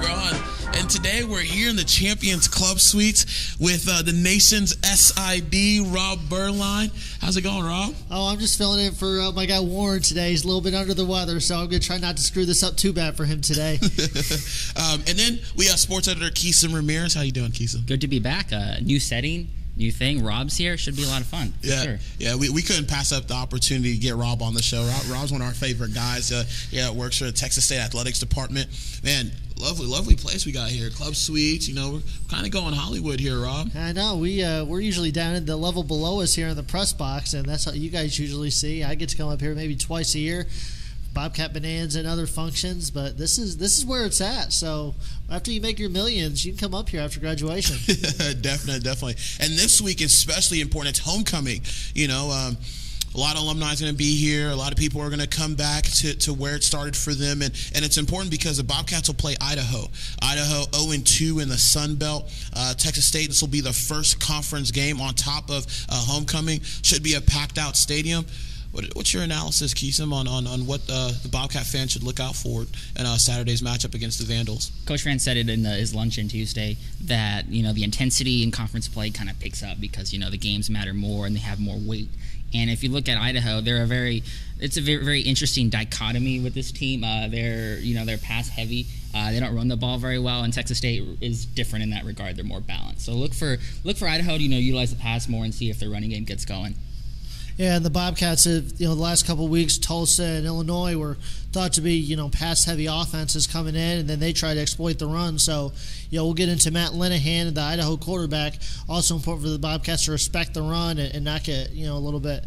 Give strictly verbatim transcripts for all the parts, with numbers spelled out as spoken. Grande. And today we're here in the Champions Club Suites with uh, the nation's S I D, Rob Beuerlein. How's it going, Rob? Oh, I'm just filling in for uh, my guy Warren today. He's a little bit under the weather, so I'm going to try not to screw this up too bad for him today. um, and then we have sports editor Quixem Ramirez. How you doing, Quixem? Good to be back. Uh, new setting. New thing. Rob's here. Should be a lot of fun. Yeah, sure. yeah. We, we couldn't pass up the opportunity to get Rob on the show. Rob, Rob's one of our favorite guys. Uh, yeah, works for the Texas State Athletics Department. Man, lovely, lovely place we got here. Club Suites. You know, we're kind of going Hollywood here, Rob. I know. We uh, we're usually down at the level below us here in the press box, and that's how you guys usually see. I get to come up here maybe twice a year. Bobcat Bonanza and other functions, but this is this is where it's at. So after you make your millions, you can come up here after graduation. Definitely, definitely. And this week is especially important. It's homecoming. You know, um, a lot of alumni is going to be here. A lot of people are going to come back to, to where it started for them. And, and it's important because the Bobcats will play Idaho. Idaho oh and two in the Sun Belt. Uh, Texas State, this will be the first conference game on top of uh, homecoming. Should be a packed-out stadium. What's your analysis, Quixem, on, on, on what uh, the Bobcat fan should look out for in uh, Saturday's matchup against the Vandals? Coach Fran said it in the, his luncheon Tuesday that, you know, the intensity in conference play kind of picks up because, you know, the games matter more and they have more weight. And if you look at Idaho, they're a very it's a very, very interesting dichotomy with this team. Uh, they're you know they're pass heavy. Uh, they don't run the ball very well, and Texas State is different in that regard. They're more balanced. So look for look for Idaho to you know utilize the pass more and see if their running game gets going. Yeah, and the Bobcats have, you know, the last couple of weeks, Tulsa and Illinois were thought to be, you know, pass-heavy offenses coming in, and then they try to exploit the run. So, you know, we'll get into Matt Linehan and the Idaho quarterback. Also important for the Bobcats to respect the run and, and not get, you know, a little bit,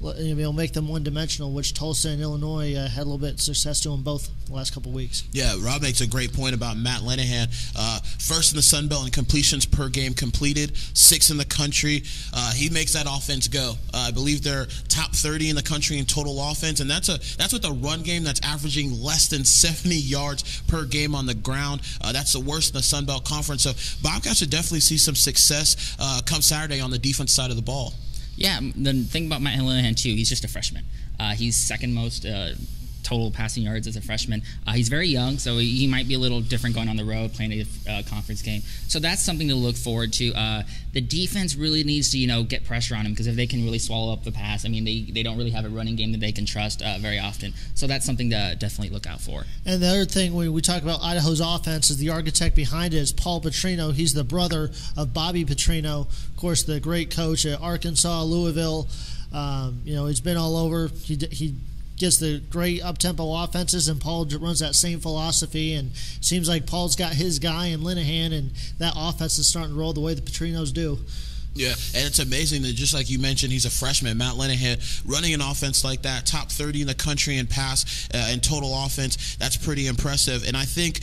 you know, make them one-dimensional, which Tulsa and Illinois uh, had a little bit of success to them both the last couple of weeks. Yeah, Rob makes a great point about Matt Linehan. Uh, first in the Sun Belt in completions per game completed, sixth in the country. Uh, he makes that offense go. Uh, I believe they're top thirty in the country in total offense, and that's a that's with a run game that's averaging less than seventy yards per game on the ground. Uh, that's the worst in the Sun Belt Conference. So Bobcats should definitely see some success uh, come Saturday on the defense side of the ball. Yeah, the thing about Matt Linehan, too, he's just a freshman. Uh, he's second most uh, total passing yards as a freshman. Uh, he's very young, so he, he might be a little different going on the road, playing a uh, conference game. So that's something to look forward to. Uh, the defense really needs to, you know, get pressure on him because if they can really swallow up the pass, I mean, they, they don't really have a running game that they can trust uh, very often. So that's something to definitely look out for. And the other thing when we talk about Idaho's offense is the architect behind it is Paul Petrino. He's the brother of Bobby Petrino, of course, the great coach at Arkansas, Louisville. Um, you know, he's been all over. He, he gets the great up-tempo offenses, and Paul runs that same philosophy. And seems like Paul's got his guy in Linehan, and that offense is starting to roll the way the Petrinos do. Yeah, and it's amazing that just like you mentioned, he's a freshman, Matt Linehan, running an offense like that, top thirty in the country in pass uh, and total offense. That's pretty impressive. And I think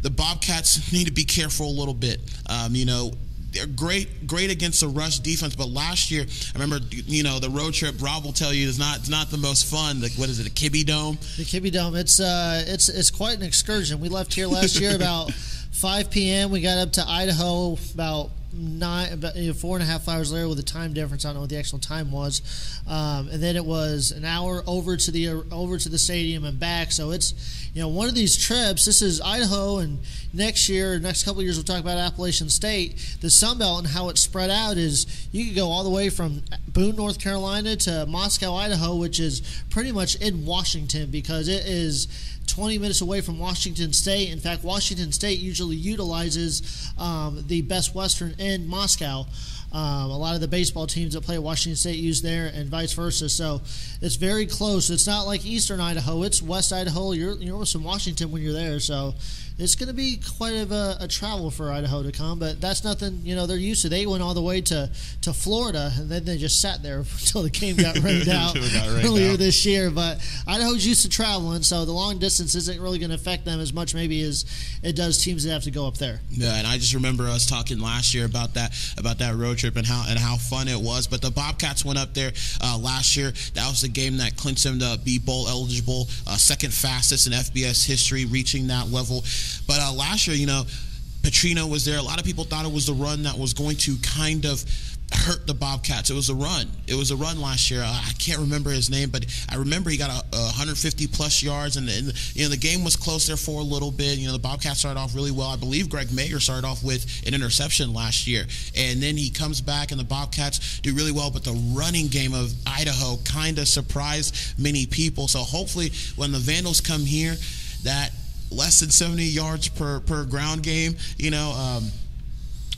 the Bobcats need to be careful a little bit. Um, you know, they're great, great against the rush defense. But last year, I remember, you know, the road trip. Rob will tell you is not, it's not the most fun. Like, what is it, the Kibby Dome? The Kibby Dome. It's uh, it's it's quite an excursion. We left here last year about five P M We got up to Idaho about nine, about you know, four and a half hours later with a time difference. I don't know what the actual time was, um, and then it was an hour over to the uh, over to the stadium and back. So it's you know one of these trips. This is Idaho, and next year, next couple of years, we'll talk about Appalachian State. The Sun Belt and how it's spread out is you can go all the way from Boone, North Carolina, to Moscow, Idaho, which is pretty much in Washington because it is twenty minutes away from Washington State. In fact, Washington State usually utilizes um, the Best Western in Moscow. Um, a lot of the baseball teams that play at Washington State use there and vice versa. So it's very close. It's not like eastern Idaho. It's west Idaho. You're, you're almost in Washington when you're there. So it's going to be quite of a, a travel for Idaho to come. But that's nothing, you know, they're used to. They went all the way to, to Florida, and then they just sat there until the game got rained out got rained earlier out. this year. But Idaho's used to traveling, so the long distance isn't really going to affect them as much maybe as it does teams that have to go up there. Yeah, and I just remember us talking last year about that, about that road trip and how and how fun it was. But the Bobcats went up there uh, last year. That was the game that clinched them to be bowl eligible, uh, second fastest in F B S history, reaching that level. But uh, last year, you know, Petrino was there. A lot of people thought it was the run that was going to kind of hurt the Bobcats. It was a run. It was a run last year. I can't remember his name, but I remember he got a, a one hundred fifty plus yards, and, and you know the game was close there for a little bit. You know the Bobcats started off really well. I believe Greg Mayer started off with an interception last year, and then he comes back, and the Bobcats do really well. But the running game of Idaho kind of surprised many people. So hopefully, when the Vandals come here, that less than seventy yards per per ground game, you know. Um,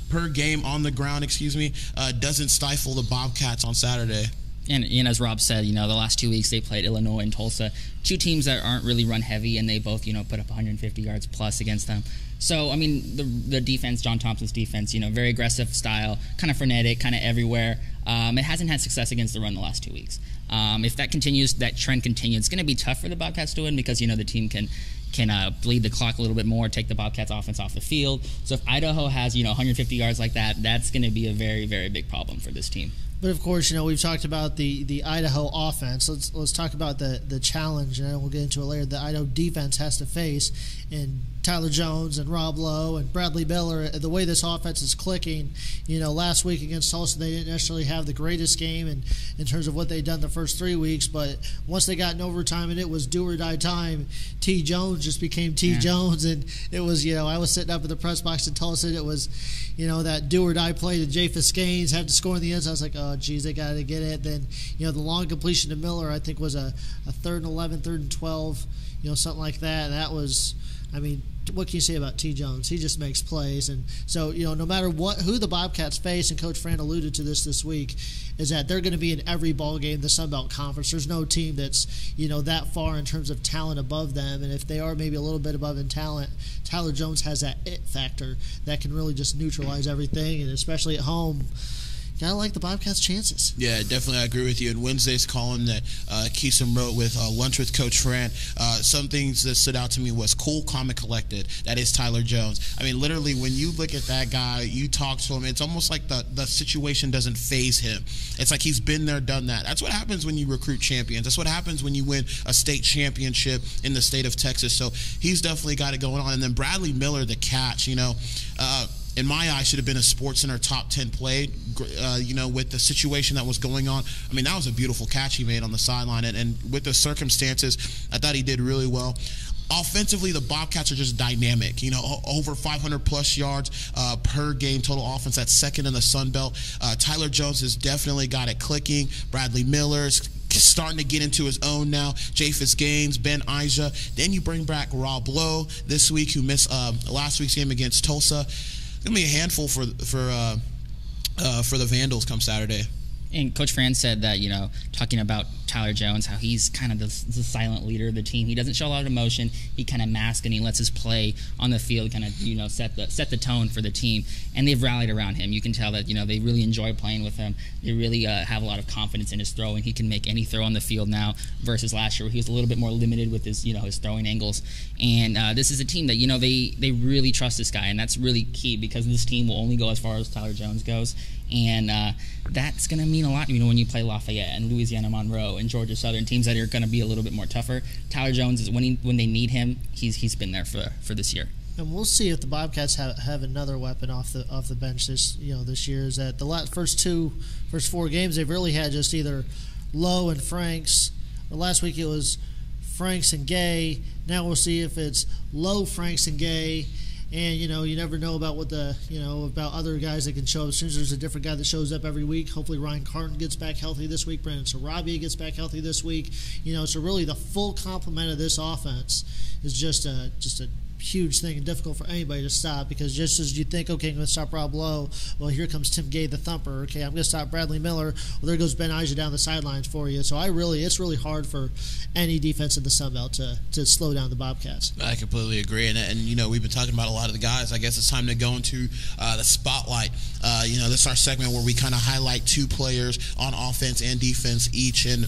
per game on the ground, excuse me, uh, doesn't stifle the Bobcats on Saturday. And, and as Rob said, you know, the last two weeks they played Illinois and Tulsa, two teams that aren't really run heavy, and they both, you know, put up one hundred fifty yards plus against them. So, I mean, the, the defense, John Thompson's defense, you know, very aggressive style, kind of frenetic, kind of everywhere. Um, it hasn't had success against the run the last two weeks. Um, if that continues, that trend continues, it's going to be tough for the Bobcats to win because, you know, the team can – can uh, bleed the clock a little bit more, take the Bobcats offense off the field. So if Idaho has, you know, one hundred fifty yards like that, that's going to be a very, very big problem for this team. But, of course, you know, we've talked about the, the Idaho offense. Let's let's talk about the, the challenge, and we'll get into it later, the Idaho defense has to face in Tyler Jones and Rob Lowe and Bradley Miller. The way this offense is clicking, you know, last week against Tulsa they didn't necessarily have the greatest game in, in terms of what they'd done the first three weeks, but once they got in overtime and it was do or die time, T. Jones just became T. Yeah. Jones, and it was, you know, I was sitting up in the press box in Tulsa, and it was, you know, that do or die play to Japheth Gaines, had to score in the end, so I was like, oh, Oh, geez, they got to get it. Then, you know, the long completion to Miller, I think, was a, a third and eleven, third and twelve, you know, something like that. And that was, I mean, what can you say about T. Jones? He just makes plays. And so, you know, no matter what, who the Bobcats face, and Coach Fran alluded to this this week, is that they're going to be in every ball game in the Sun Belt Conference. There's no team that's, you know, that far in terms of talent above them. And if they are maybe a little bit above in talent, Tyler Jones has that it factor that can really just neutralize everything, and especially at home. Gotta like the Bobcats' chances. Yeah, definitely, I agree with you. In Wednesday's column that uh, Quixem wrote with uh, Lunch with Coach Fran, uh, some things that stood out to me was cool, calm, and collected. That is Tyler Jones. I mean, literally, when you look at that guy, you talk to him, it's almost like the, the situation doesn't faze him. It's like he's been there, done that. That's what happens when you recruit champions. That's what happens when you win a state championship in the state of Texas. So he's definitely got it going on. And then Bradley Miller, the catch, you know, uh, in my eye, should have been a SportsCenter top ten play, uh, you know, with the situation that was going on. I mean, that was a beautiful catch he made on the sideline. And, and with the circumstances, I thought he did really well. Offensively, the Bobcats are just dynamic. You know, over five hundred plus yards uh, per game total offense. That's second in the Sun Belt. Uh, Tyler Jones has definitely got it clicking. Bradley Miller's starting to get into his own now. Japheth Gaines, Ben Ija. Then you bring back Rob Lowe this week, who missed uh, last week's game against Tulsa. It's going to be a handful for for uh, uh, for the Vandals come Saturday. And Coach Fran said that, you know, talking about Tyler Jones, how he's kind of the, the silent leader of the team. He doesn't show a lot of emotion. He kind of masks and he lets his play on the field kind of, you know, set the set the tone for the team. And they've rallied around him. You can tell that, you know, they really enjoy playing with him. They really uh, have a lot of confidence in his throw, and he can make any throw on the field now versus last year where he was a little bit more limited with his, you know, his throwing angles. And uh, this is a team that, you know, they, they really trust this guy, and that's really key because this team will only go as far as Tyler Jones goes. And uh, that's going to mean a lot, you know, when you play Lafayette and Louisiana Monroe and Georgia Southern, teams that are going to be a little bit more tougher. Tyler Jones is when he, when they need him, he's he's been there for for this year. And we'll see if the Bobcats have, have another weapon off the off the bench this you know this year. Is that the last, first two first four games they've really had just either Lowe and Franks. Last week it was Franks and Gay. Now we'll see if it's Lowe, Franks, and Gay. And, you know, you never know about what the, you know, about other guys that can show up. As soon as there's a different guy that shows up every week, hopefully Ryan Carton gets back healthy this week. Brandon Sarabi gets back healthy this week. You know, so really the full complement of this offense is just a, just a huge thing and difficult for anybody to stop, because just as you think, okay, I'm going to stop Rob Lowe, well, here comes Tim Gay, the thumper. Okay, I'm going to stop Bradley Miller. Well, there goes Ben Ija down the sidelines for you. So I really, it's really hard for any defense in the Sun Belt to, to slow down the Bobcats. I completely agree. And, and, you know, we've been talking about a lot of the guys. I guess it's time to go into uh, the spotlight. Uh, you know, this is our segment where we kind of highlight two players on offense and defense each, and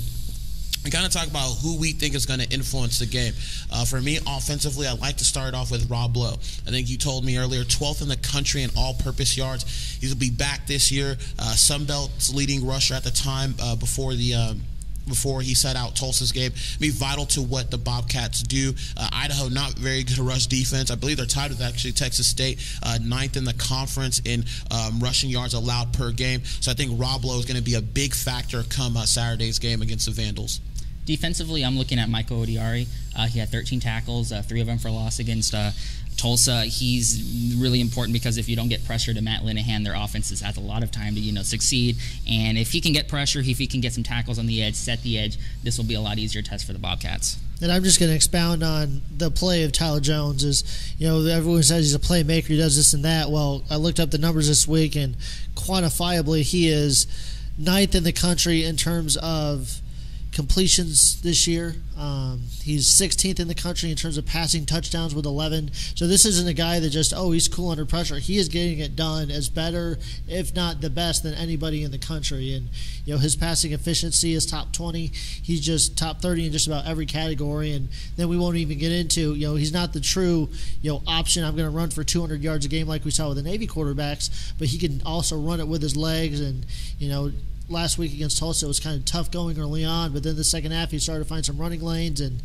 we kind of talk about who we think is going to influence the game. Uh, for me, offensively, I like to start off with Rob Lowe. I think you told me earlier, twelfth in the country in all-purpose yards. He'll be back this year. Uh, Sun Belt's leading rusher at the time uh, before the um, before he set out Tulsa's game. Be vital to what the Bobcats do. Uh, Idaho, not very good rush defense. I believe they're tied with actually Texas State, uh, ninth in the conference in um, rushing yards allowed per game. So I think Rob Lowe is going to be a big factor come uh, Saturday's game against the Vandals. Defensively, I'm looking at Michael Odiari. Uh, he had thirteen tackles, uh, three of them for loss against uh, Tulsa. He's really important because if you don't get pressure to Matt Linehan, their offense has a lot of time to you know succeed. And if he can get pressure, if he can get some tackles on the edge, set the edge, this will be a lot easier test for the Bobcats. And I'm just going to expound on the play of Tyler Jones. Is, you know, everyone says he's a playmaker, he does this and that. Well, I looked up the numbers this week, and quantifiably he is ninth in the country in terms of completions this year. Um, he's sixteenth in the country in terms of passing touchdowns with eleven. So this isn't a guy that just, oh, he's cool under pressure. He is getting it done as better, if not the best, than anybody in the country. And, you know, his passing efficiency is top twenty. He's just top thirty in just about every category. And then we won't even get into, you know, he's not the true, you know, option. I'm going to run for two hundred yards a game like we saw with the Navy quarterbacks, but he can also run it with his legs and, you know, last week against Tulsa, it was kind of tough going early on, but then the second half, he started to find some running lanes, and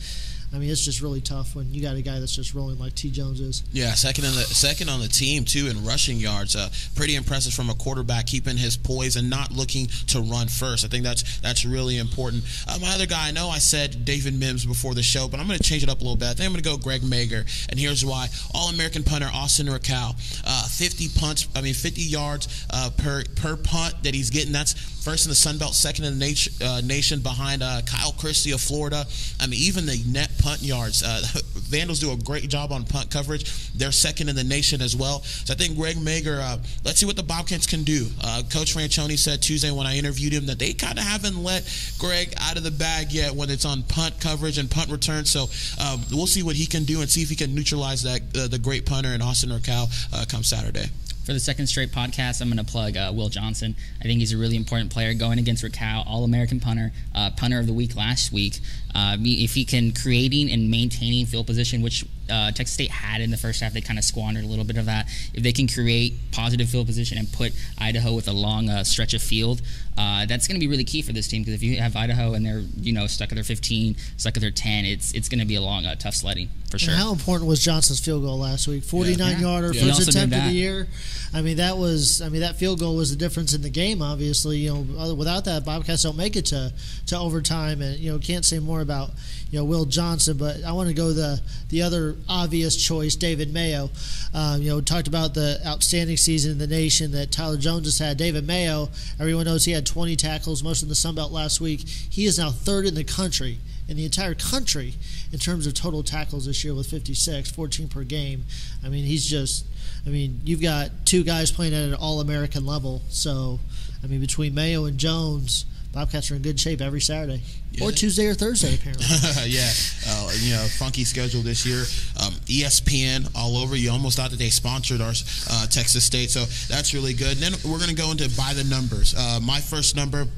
I mean, it's just really tough when you got a guy that's just rolling like T. Jones is. Yeah, second in the second on the team too in rushing yards. Uh, pretty impressive from a quarterback, keeping his poise and not looking to run first. I think that's that's really important. Uh, my other guy, I know I said David Mims before the show, but I'm going to change it up a little bit. I think I'm going to go Greg Mayer, and here's why: All-American punter Austin Rehkow, uh, fifty punts, I mean fifty yards uh, per per punt that he's getting. That's first in the Sun Belt, second in the nation, uh, nation behind uh, Kyle Christie of Florida. I mean, even the net punt yards. Uh, Vandals do a great job on punt coverage. They're second in the nation as well. So I think Greg Mayer, uh, let's see what the Bobcats can do. Uh, Coach Franchione said Tuesday when I interviewed him that they kind of haven't let Greg out of the bag yet when it's on punt coverage and punt return. So um, we'll see what he can do and see if he can neutralize that uh, the great punter in Austin Rehkow uh, come Saturday. For the second straight podcast, I'm going to plug uh, Will Johnson. I think he's a really important player going against Rehkow, All-American punter, uh, punter of the week last week. Uh, if he can creating and maintaining field position, which uh, Texas State had in the first half, they kind of squandered a little bit of that. If they can create positive field position and put Idaho with a long uh, stretch of field, uh, that's going to be really key for this team because if you have Idaho and they're you know stuck at their fifteen, stuck at their ten, it's it's going to be a long, uh, tough sledding. For sure. And how important was Johnson's field goal last week? forty-nine yarder, yeah. yeah. first attempt of the year. I mean, that was. I mean, that field goal was the difference in the game. Obviously, you know, without that, Bobcats don't make it to to overtime. And you know, can't say more about you know Will Johnson. But I want to go the the other obvious choice, David Mayo. Um, you know, talked about the outstanding season in the nation that Tyler Jones has had. David Mayo, everyone knows he had twenty tackles, most in the Sun Belt last week. He is now third in the country. In the entire country in terms of total tackles this year with fifty-six, fourteen per game. I mean, he's just – I mean, you've got two guys playing at an All-American level. So, I mean, between Mayo and Jones, Bobcats are in good shape every Saturday. Yeah. Or Tuesday or Thursday, apparently. yeah, uh, you know, funky schedule this year. Um, E S P N all over. You almost thought that they sponsored our uh, Texas State, so that's really good. And then we're going to go into by the numbers. Uh, my first number –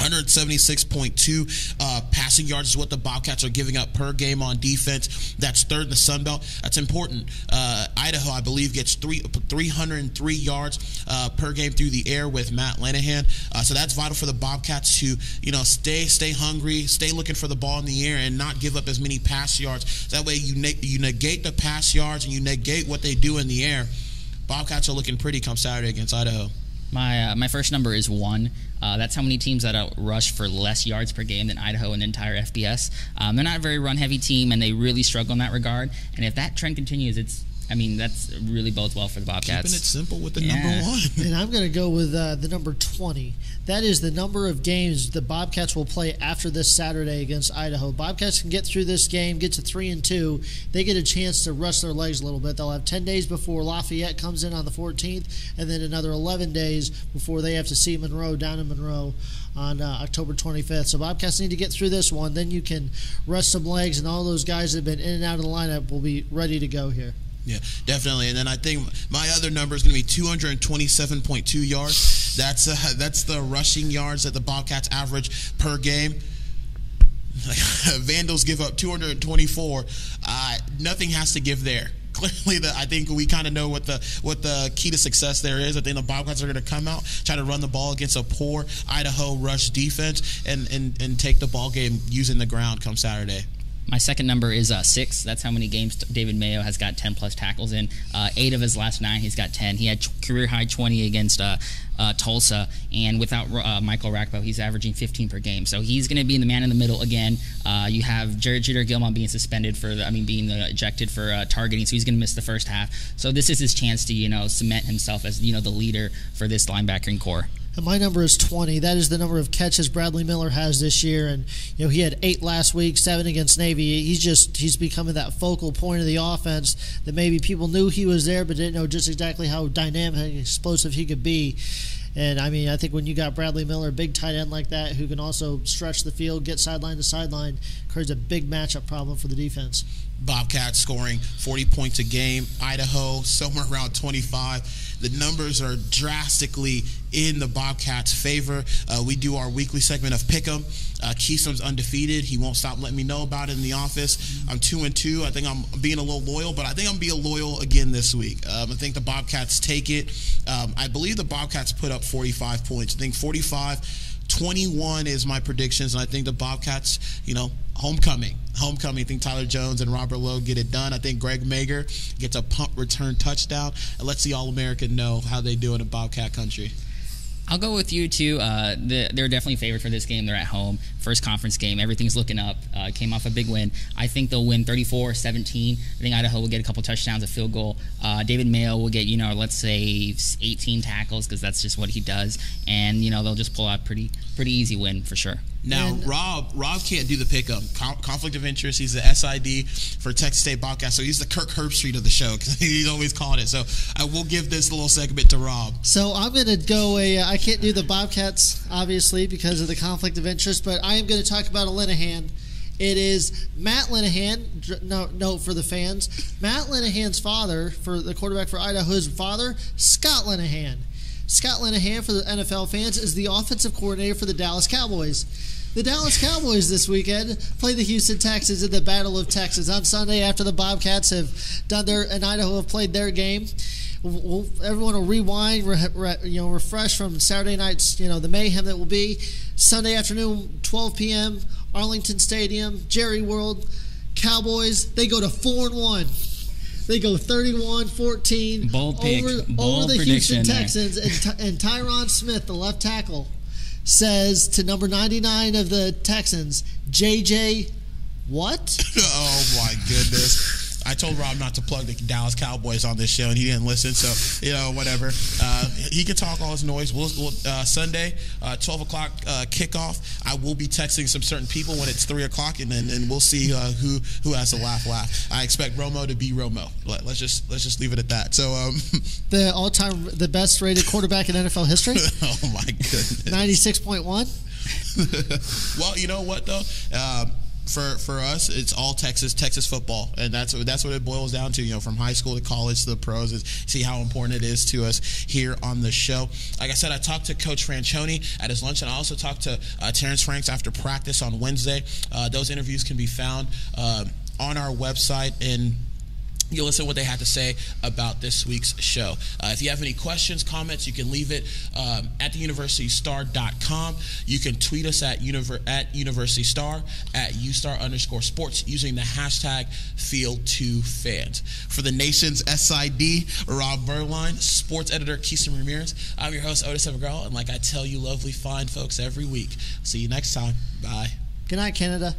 one seventy-six point two uh, passing yards is what the Bobcats are giving up per game on defense. That's third in the Sun Belt. That's important. Uh, Idaho, I believe, gets three, three hundred three yards uh, per game through the air with Matt Linehan. Uh, so that's vital for the Bobcats to, you know, stay stay hungry, stay looking for the ball in the air, and not give up as many pass yards. So that way, you ne you negate the pass yards and you negate what they do in the air. Bobcats are looking pretty come Saturday against Idaho. My uh, my first number is one. Uh, that's how many teams that out rush for less yards per game than Idaho in the entire F B S. Um, they're not a very run-heavy team, and they really struggle in that regard. And if that trend continues, it's I mean, that's really bodes well for the Bobcats. Keeping it simple with the yeah. number one. And I'm going to go with uh, the number twenty. That is the number of games the Bobcats will play after this Saturday against Idaho. Bobcats can get through this game, get to three and two. They get a chance to rest their legs a little bit. They'll have ten days before Lafayette comes in on the fourteenth, and then another eleven days before they have to see Monroe down in Monroe on uh, October twenty-fifth. So Bobcats need to get through this one. Then you can rest some legs, and all those guys that have been in and out of the lineup will be ready to go here. Yeah, definitely. And then I think my other number is going to be two twenty-seven point two yards. That's uh, that's the rushing yards that the Bobcats average per game. Vandals give up two twenty-four. Uh, nothing has to give there. clearly, the, I think we kind of know what the what the key to success there is. I think the Bobcats are going to come out, try to run the ball against a poor Idaho rush defense, and and, and take the ball game using the ground come Saturday. My second number is uh, six. That's how many games David Mayo has got ten-plus tackles in. Uh, eight of his last nine, he's got ten. He had career-high twenty against uh, uh, Tulsa, and without uh, Michael Rackbo, he's averaging fifteen per game. So he's going to be the man in the middle again. Uh, you have Jared Jeter-Gilmon being suspended for, the, I mean, being uh, ejected for uh, targeting, so he's going to miss the first half. So this is his chance to, you know, cement himself as, you know, the leader for this linebacking core. And my number is twenty. That is the number of catches Bradley Miller has this year. And, you know, he had eight last week, seven against Navy. He's just, he's becoming that focal point of the offense that maybe people knew he was there but didn't know just exactly how dynamic and explosive he could be. And, I mean, I think when you got Bradley Miller, a big tight end like that who can also stretch the field, get sideline to sideline, creates a big matchup problem for the defense. Bobcats scoring forty points a game. Idaho somewhere around twenty-five. The numbers are drastically in the Bobcats' favor. Uh, we do our weekly segment of Pick'em. Uh, Quixem's undefeated. He won't stop letting me know about it in the office. I'm two and two. I think I'm being a little loyal, but I think I'm being loyal again this week. Um, I think the Bobcats take it. Um, I believe the Bobcats put up forty-five points. I think forty-five, twenty-one is my predictions, and I think the Bobcats, you know, homecoming. Homecoming. I think Tyler Jones and Robert Lowe get it done. I think Greg Mayer gets a punt return touchdown. And let's see All-American know how they do in a Bobcat country. I'll go with you, too. Uh, the, they're definitely favored for this game. They're at home. First conference game. Everything's looking up. Uh, came off a big win. I think they'll win thirty-four seventeen. I think Idaho will get a couple touchdowns, a field goal. Uh, David Mayo will get, you know, let's say eighteen tackles because that's just what he does. And, you know, they'll just pull out a pretty, pretty easy win for sure. Now, and Rob Rob can't do the pickup. Conflict of interest. He's the S I D for Texas State Bobcats, so he's the Kirk Herbstreit of the show because he's always calling it. So I will give this little segment to Rob. So I'm going to go a uh, – I can't do the Bobcats, obviously, because of the conflict of interest, but I am going to talk about a Linehan. It is Matt Linehan, no, no, for the fans. Matt Linehan's father, for the quarterback for Idaho's father, Scott Linehan. Scott Linehan, for the N F L fans, is the offensive coordinator for the Dallas Cowboys. The Dallas Cowboys this weekend play the Houston Texans in the Battle of Texas on Sunday after the Bobcats have done their and Idaho have played their game. We'll, everyone will rewind, re, re, you know, refresh from Saturday night's, you know, the mayhem that will be Sunday afternoon, twelve p m Arlington Stadium, Jerry World. Cowboys, they go to four and one. They go thirty-one fourteen Bold pick. over, Bold over the Houston Texans, and, and Tyron Smith, the left tackle, says to number ninety-nine of the Texans, J J, what? Oh, my goodness. I told Rob not to plug the Dallas Cowboys on this show, and he didn't listen, so, you know, whatever. Uh, he can talk all his noise. We'll, we'll, uh, Sunday, uh, twelve o'clock uh, kickoff, I will be texting some certain people when it's three o'clock, and then and we'll see uh, who, who has the laugh laugh. I expect Romo to be Romo. Let, let's just let's just leave it at that. So um, the all-time, the best-rated quarterback in N F L history? Oh, my goodness. ninety-six point one? Well, you know what, though? Um, For for us, it's all Texas, Texas football, and that's that's what it boils down to. You know, from high school to college to the pros, is see how important it is to us here on the show. Like I said, I talked to Coach Franchione at his lunch, and I also talked to uh, Terrence Franks after practice on Wednesday. Uh, those interviews can be found uh, on our website, and you'll listen to what they had to say about this week's show. Uh, if you have any questions, comments, you can leave it um, at the university star dot com. You can tweet us at, univer at universitystar, at ustar underscore sports, using the hashtag field two fans. For the nation's S I D, Rob Beuerlein, sports editor Quixem Ramirez, I'm your host, Otis Evergrell, and like I tell you lovely fine folks every week, see you next time. Bye. Good night, Canada.